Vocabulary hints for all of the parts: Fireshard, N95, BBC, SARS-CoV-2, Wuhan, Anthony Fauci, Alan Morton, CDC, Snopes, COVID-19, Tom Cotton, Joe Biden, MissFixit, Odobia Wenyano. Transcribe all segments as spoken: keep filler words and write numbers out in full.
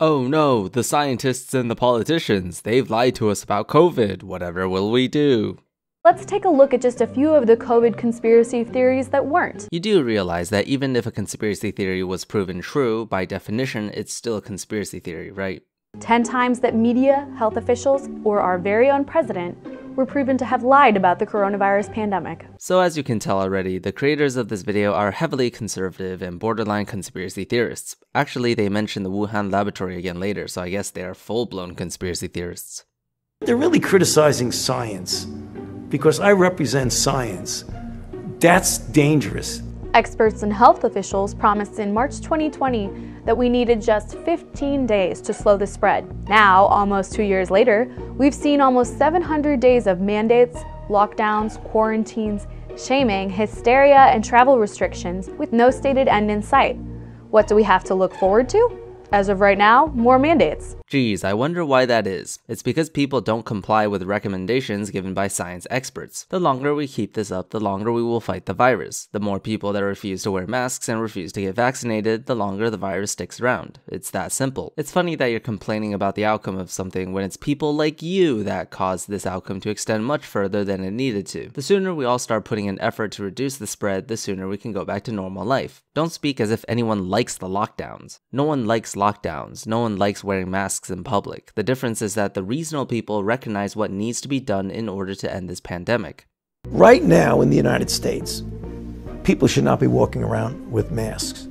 Oh no, the scientists and the politicians, they've lied to us about COVID. Whatever will we do? Let's take a look at just a few of the COVID conspiracy theories that weren't. You do realize that even if a conspiracy theory was proven true, by definition, it's still a conspiracy theory, right? ten times that media, health officials, or our very own president were proven to have lied about the coronavirus pandemic. So as you can tell already, the creators of this video are heavily conservative and borderline conspiracy theorists. Actually, they mention the Wuhan laboratory again later, so I guess they are full-blown conspiracy theorists. They're really criticizing science. Because I represent science. That's dangerous. Experts and health officials promised in March twenty twenty that we needed just fifteen days to slow the spread. Now, almost two years later, we've seen almost seven hundred days of mandates, lockdowns, quarantines, shaming, hysteria, and travel restrictions with no stated end in sight. What do we have to look forward to? As of right now, more mandates. Geez, I wonder why that is. It's because people don't comply with recommendations given by science experts. The longer we keep this up, the longer we will fight the virus. The more people that refuse to wear masks and refuse to get vaccinated, the longer the virus sticks around. It's that simple. It's funny that you're complaining about the outcome of something when it's people like you that caused this outcome to extend much further than it needed to. The sooner we all start putting in effort to reduce the spread, the sooner we can go back to normal life. Don't speak as if anyone likes the lockdowns. No one likes lockdowns. Lockdowns. No one likes wearing masks in public. The difference is that the reasonable people recognize what needs to be done in order to end this pandemic. Right now in the United States, people should not be walking around with masks.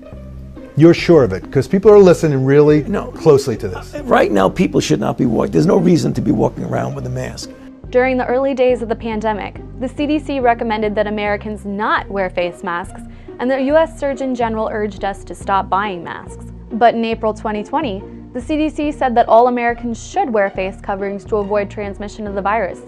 You're sure of it? Because people are listening really no, closely to this. Right now, people should not be walking. There's no reason to be walking around with a mask. During the early days of the pandemic, the C D C recommended that Americans not wear face masks, and the U S Surgeon General urged us to stop buying masks. But in April twenty twenty, the C D C said that all Americans should wear face coverings to avoid transmission of the virus,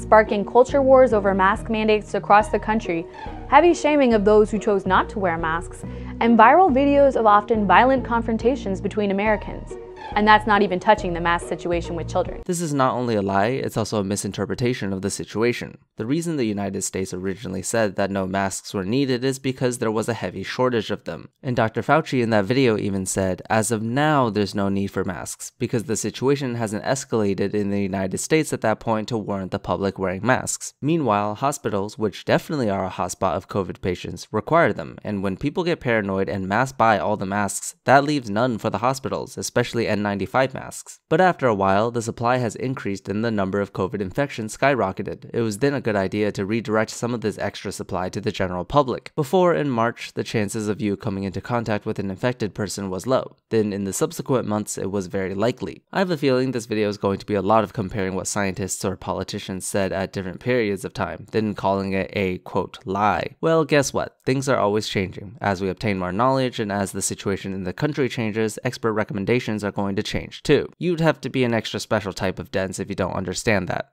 sparking culture wars over mask mandates across the country, heavy shaming of those who chose not to wear masks, and viral videos of often violent confrontations between Americans. And that's not even touching the mask situation with children. This is not only a lie, it's also a misinterpretation of the situation. The reason the United States originally said that no masks were needed is because there was a heavy shortage of them. And Doctor Fauci in that video even said, as of now, there's no need for masks, because the situation hasn't escalated in the United States at that point to warrant the public wearing masks. Meanwhile, hospitals, which definitely are a hotspot of COVID patients, require them. And when people get paranoid and mass buy all the masks, that leaves none for the hospitals, especially N ninety-five masks. But after a while, the supply has increased and the number of COVID infections skyrocketed. It was then a good idea to redirect some of this extra supply to the general public. Before, in March, the chances of you coming into contact with an infected person was low. Then in the subsequent months, it was very likely. I have a feeling this video is going to be a lot of comparing what scientists or politicians said at different periods of time, then calling it a, quote, lie. Well, guess what? Things are always changing. As we obtain more knowledge and as the situation in the country changes, expert recommendations are going to change too. You'd have to be an extra special type of dense if you don't understand that.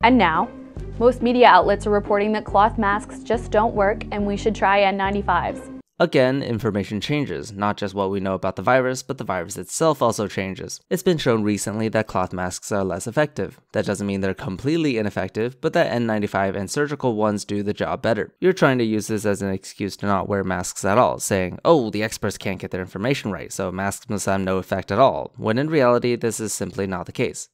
And now, most media outlets are reporting that cloth masks just don't work and we should try N ninety-fives. Again, information changes, not just what we know about the virus, but the virus itself also changes. It's been shown recently that cloth masks are less effective. That doesn't mean they're completely ineffective, but that N ninety-five and surgical ones do the job better. You're trying to use this as an excuse to not wear masks at all, saying, oh, the experts can't get their information right, so masks must have no effect at all, when in reality, this is simply not the case.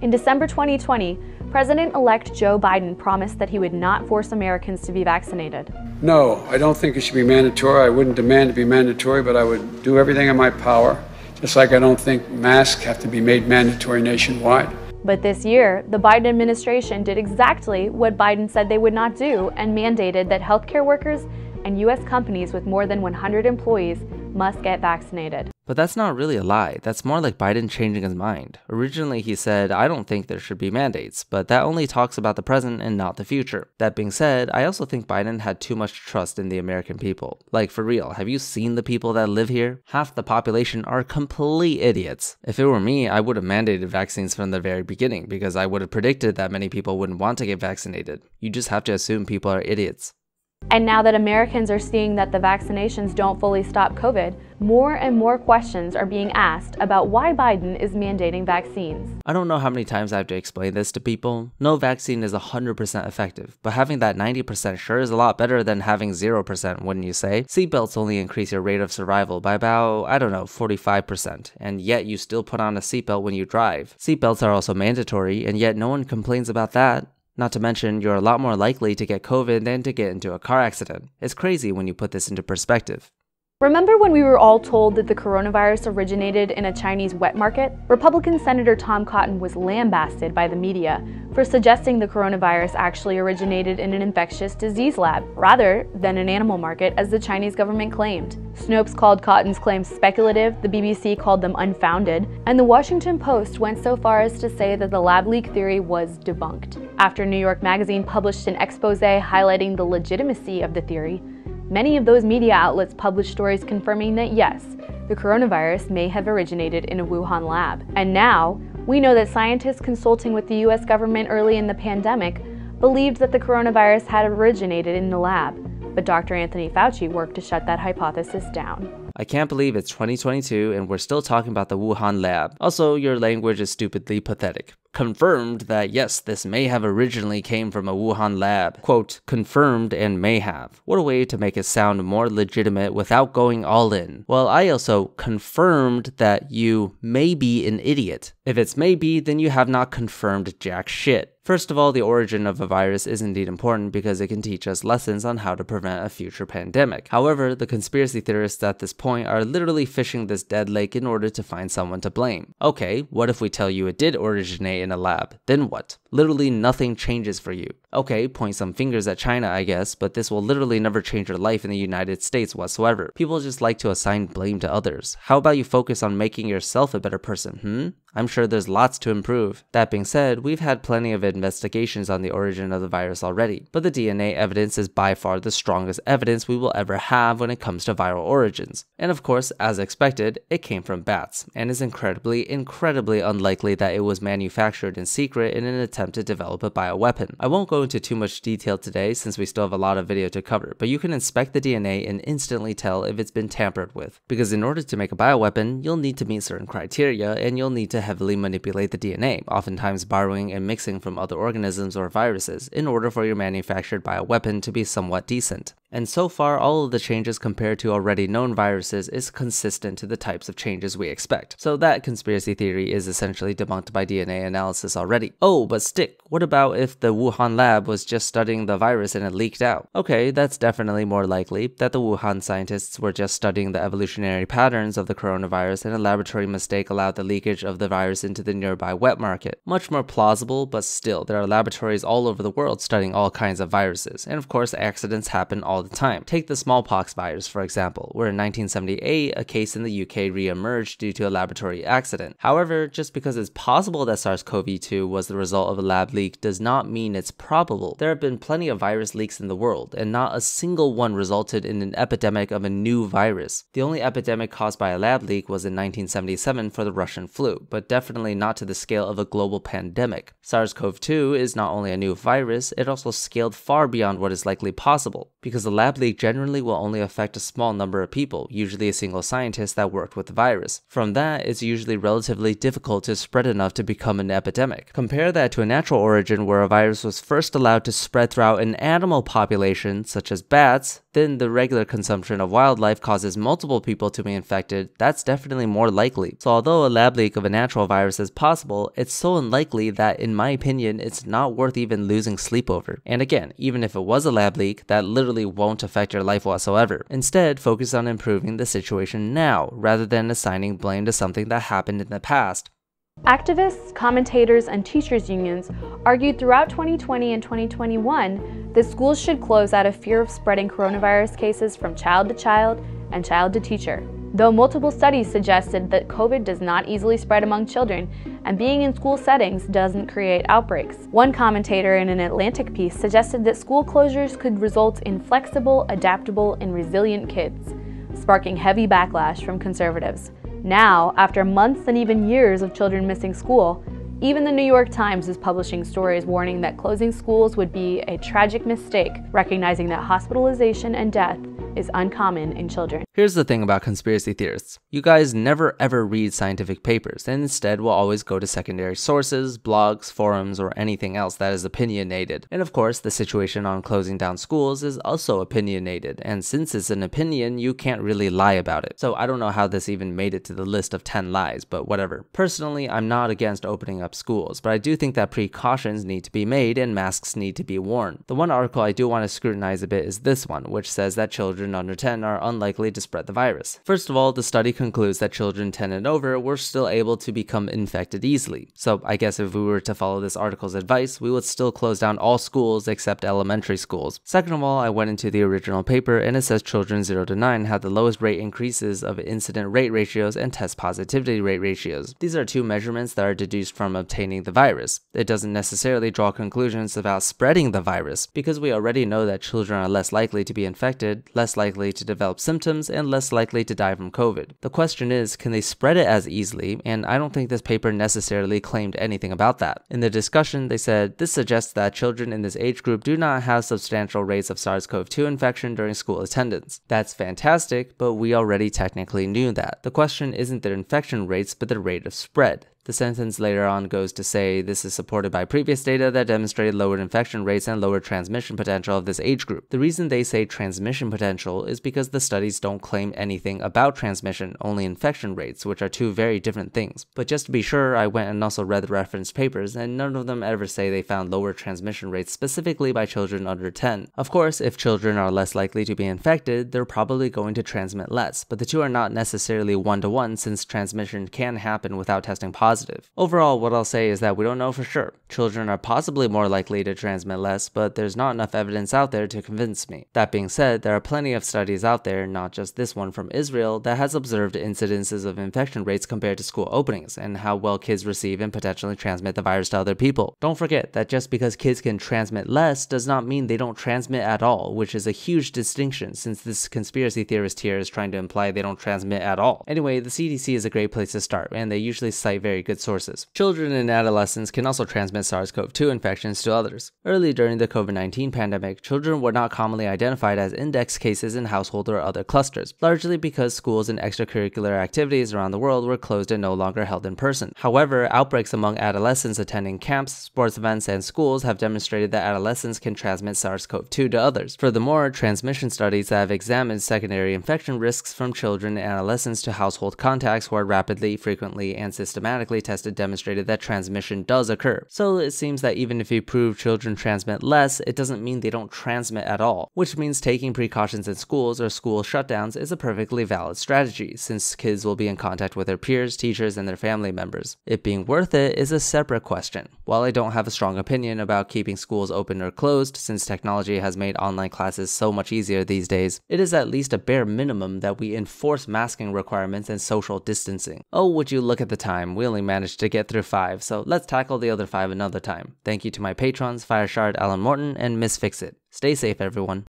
In December twenty twenty, President-elect Joe Biden promised that he would not force Americans to be vaccinated. No, I don't think it should be mandatory. I wouldn't demand to be mandatory, but I would do everything in my power, just like I don't think masks have to be made mandatory nationwide. But this year, the Biden administration did exactly what Biden said they would not do and mandated that healthcare workers and U S companies with more than one hundred employees must get vaccinated. But that's not really a lie. That's more like Biden changing his mind. Originally, he said, I don't think there should be mandates, but that only talks about the present and not the future. That being said, I also think Biden had too much trust in the American people. Like, for real, have you seen the people that live here? Half the population are complete idiots. If it were me, I would have mandated vaccines from the very beginning because I would have predicted that many people wouldn't want to get vaccinated. You just have to assume people are idiots. And now that Americans are seeing that the vaccinations don't fully stop COVID, more and more questions are being asked about why Biden is mandating vaccines. I don't know how many times I have to explain this to people. No vaccine is one hundred percent effective, but having that ninety percent sure is a lot better than having zero percent, wouldn't you say? Seatbelts only increase your rate of survival by about, I don't know, forty-five percent, and yet you still put on a seatbelt when you drive. Seatbelts are also mandatory, and yet no one complains about that. Not to mention, you're a lot more likely to get COVID than to get into a car accident. It's crazy when you put this into perspective. Remember when we were all told that the coronavirus originated in a Chinese wet market? Republican Senator Tom Cotton was lambasted by the media for suggesting the coronavirus actually originated in an infectious disease lab, rather than an animal market, as the Chinese government claimed. Snopes called Cotton's claims speculative, the B B C called them unfounded, and the Washington Post went so far as to say that the lab leak theory was debunked. After New York Magazine published an expose highlighting the legitimacy of the theory, many of those media outlets published stories confirming that yes, the coronavirus may have originated in a Wuhan lab. And now, we know that scientists consulting with the U S government early in the pandemic believed that the coronavirus had originated in the lab, but Doctor Anthony Fauci worked to shut that hypothesis down. I can't believe it's twenty twenty-two and we're still talking about the Wuhan lab. Also, your language is stupidly pathetic. Confirmed that yes, this may have originally came from a Wuhan lab. Quote, confirmed and may have. What a way to make it sound more legitimate without going all in. Well, I also confirmed that you may be an idiot. If it's maybe, then you have not confirmed jack shit. First of all, the origin of a virus is indeed important because it can teach us lessons on how to prevent a future pandemic. However, the conspiracy theorists at this point are literally fishing this dead lake in order to find someone to blame. Okay, what if we tell you it did originate in a lab? Then what? Literally nothing changes for you. Okay, point some fingers at China, I guess, but this will literally never change your life in the United States whatsoever. People just like to assign blame to others. How about you focus on making yourself a better person, hmm? I'm sure there's lots to improve. That being said, we've had plenty of investigations on the origin of the virus already, but the D N A evidence is by far the strongest evidence we will ever have when it comes to viral origins. And of course, as expected, it came from bats, and is incredibly, incredibly unlikely that it was manufactured in secret in an attempt to develop a bioweapon. I won't go into too much detail today since we still have a lot of video to cover, but you can inspect the D N A and instantly tell if it's been tampered with, because in order to make a bioweapon, you'll need to meet certain criteria and you'll need to heavily manipulate the D N A, oftentimes borrowing and mixing from other organisms or viruses, in order for your manufactured bioweapon to be somewhat decent. And so far, all of the changes compared to already known viruses is consistent to the types of changes we expect. So that conspiracy theory is essentially debunked by D N A analysis already. Oh, but stick, what about if the Wuhan lab was just studying the virus and it leaked out? Okay, that's definitely more likely that the Wuhan scientists were just studying the evolutionary patterns of the coronavirus and a laboratory mistake allowed the leakage of the virus into the nearby wet market. Much more plausible, but still, there are laboratories all over the world studying all kinds of viruses, and of course accidents happen all the time. Take the smallpox virus, for example, where in nineteen seventy-eight, a case in the U K re-emerged due to a laboratory accident. However, just because it's possible that SARS CoV two was the result of a lab leak does not mean it's probable. There have been plenty of virus leaks in the world, and not a single one resulted in an epidemic of a new virus. The only epidemic caused by a lab leak was in nineteen seventy-seven for the Russian flu, but definitely not to the scale of a global pandemic. SARS CoV two is not only a new virus, it also scaled far beyond what is likely possible, because the lab leak generally will only affect a small number of people, usually a single scientist that worked with the virus. From that, it's usually relatively difficult to spread enough to become an epidemic. Compare that to a natural origin where a virus was first allowed to spread throughout an animal population, such as bats, then the regular consumption of wildlife causes multiple people to be infected. That's definitely more likely. So although a lab leak of a natural virus is possible, it's so unlikely that, in my opinion, it's not worth even losing sleep over. And again, even if it was a lab leak, that literally won't affect your life whatsoever. Instead, focus on improving the situation now, rather than assigning blame to something that happened in the past. Activists, commentators, and teachers' unions argued throughout twenty twenty and twenty twenty-one that schools should close out of fear of spreading coronavirus cases from child to child and child to teacher. Though multiple studies suggested that COVID does not easily spread among children, and being in school settings doesn't create outbreaks. One commentator in an Atlantic piece suggested that school closures could result in flexible, adaptable, and resilient kids, sparking heavy backlash from conservatives. Now, after months and even years of children missing school, Even the New York Times is publishing stories warning that closing schools would be a tragic mistake, recognizing that hospitalization and death is uncommon in children. Here's the thing about conspiracy theorists. You guys never ever read scientific papers, and instead will always go to secondary sources, blogs, forums, or anything else that is opinionated. And of course, the situation on closing down schools is also opinionated, and since it's an opinion, you can't really lie about it. So I don't know how this even made it to the list of ten lies, but whatever. Personally, I'm not against opening up schools, but I do think that precautions need to be made and masks need to be worn. The one article I do want to scrutinize a bit is this one, which says that children under ten are unlikely to spread the virus. First of all, the study concludes that children ten and over were still able to become infected easily. So I guess if we were to follow this article's advice, we would still close down all schools except elementary schools. Second of all, I went into the original paper and it says children zero to nine had the lowest rate increases of incident rate ratios and test positivity rate ratios. These are two measurements that are deduced from obtaining the virus. It doesn't necessarily draw conclusions about spreading the virus because we already know that children are less likely to be infected, less likely to develop symptoms, and less likely to die from COVID. The question is, can they spread it as easily? And I don't think this paper necessarily claimed anything about that. In the discussion, they said, this suggests that children in this age group do not have substantial rates of SARS CoV two infection during school attendance. That's fantastic, but we already technically knew that. The question isn't their infection rates, but the rate of spread. The sentence later on goes to say, this is supported by previous data that demonstrated lowered infection rates and lower transmission potential of this age group. The reason they say transmission potential is because the studies don't claim anything about transmission, only infection rates, which are two very different things. But just to be sure, I went and also read the referenced papers, and none of them ever say they found lower transmission rates specifically by children under ten. Of course, if children are less likely to be infected, they're probably going to transmit less, but the two are not necessarily one-to-one since transmission can happen without testing positive. Positive. Overall, what I'll say is that we don't know for sure. Children are possibly more likely to transmit less, but there's not enough evidence out there to convince me. That being said, there are plenty of studies out there, not just this one from Israel, that has observed incidences of infection rates compared to school openings and how well kids receive and potentially transmit the virus to other people. Don't forget that just because kids can transmit less does not mean they don't transmit at all, which is a huge distinction since this conspiracy theorist here is trying to imply they don't transmit at all. Anyway, the C D C is a great place to start, and they usually cite very good sources. Children and adolescents can also transmit SARS CoV two infections to others. Early during the COVID nineteen pandemic, children were not commonly identified as index cases in household or other clusters, largely because schools and extracurricular activities around the world were closed and no longer held in person. However, outbreaks among adolescents attending camps, sports events, and schools have demonstrated that adolescents can transmit SARS CoV two to others. Furthermore, transmission studies that have examined secondary infection risks from children and adolescents to household contacts who are rapidly, frequently, and systematically tested demonstrated that transmission does occur. So it seems that even if you prove children transmit less, it doesn't mean they don't transmit at all, which means taking precautions in schools or school shutdowns is a perfectly valid strategy, since kids will be in contact with their peers, teachers, and their family members. It being worth it is a separate question. While I don't have a strong opinion about keeping schools open or closed, since technology has made online classes so much easier these days, it is at least a bare minimum that we enforce masking requirements and social distancing. Oh, would you look at the time, we only managed to get through five, so let's tackle the other five another time. Thank you to my patrons, Fireshard, Alan Morton, and MissFixit. Stay safe, everyone.